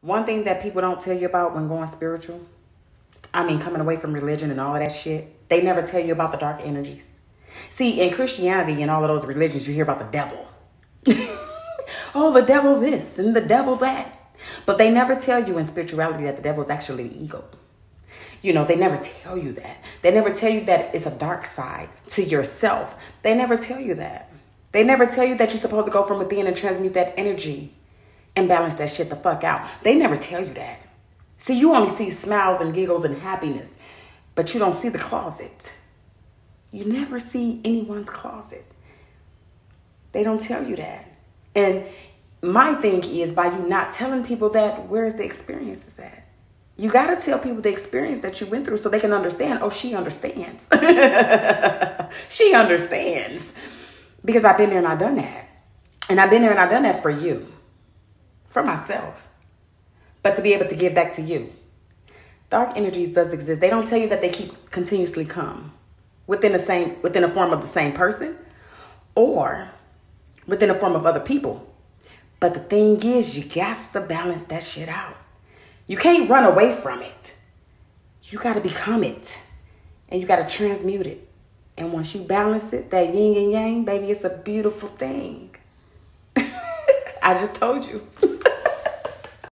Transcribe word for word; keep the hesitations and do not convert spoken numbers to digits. One thing that people don't tell you about when going spiritual, I mean, coming away from religion and all of that shit, they never tell you about the dark energies. See, in Christianity and all of those religions, you hear about the devil. Oh, the devil this and the devil that. But they never tell you in spirituality that the devil is actually the ego. You know, they never tell you that. They never tell you that it's a dark side to yourself. They never tell you that. They never tell you that you're supposed to go from within and transmute that energy and balance that shit the fuck out. They never tell you that. See, you only see smiles and giggles and happiness, but you don't see the closet. You never see anyone's closet. They don't tell you that. And my thing is, by you not telling people that, where's the experiences at? You got to tell people the experience that you went through so they can understand. Oh, she understands. She understands. Because I've been there and I've done that. And I've been there and I've done that for you. For myself. But to be able to give back to you. Dark energies does exist. They don't tell you that they keep continuously come. Within the same, within the form of the same person. Or within the form of other people. But the thing is, you got to balance that shit out. You can't run away from it. You got to become it. And you got to transmute it. And once you balance it, that yin and yang, baby, it's a beautiful thing. I just told you.